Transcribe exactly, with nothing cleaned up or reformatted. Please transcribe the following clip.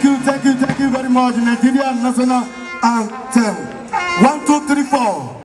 Thank you, thank you, thank you very much. Nigerian National Anthem. One, two, three, four.